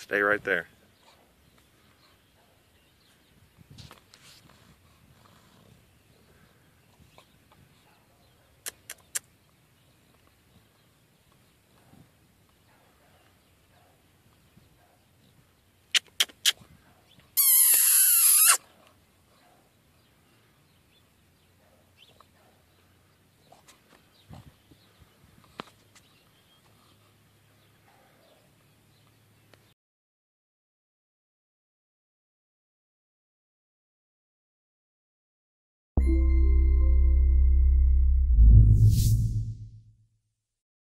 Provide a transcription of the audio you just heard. Stay right there.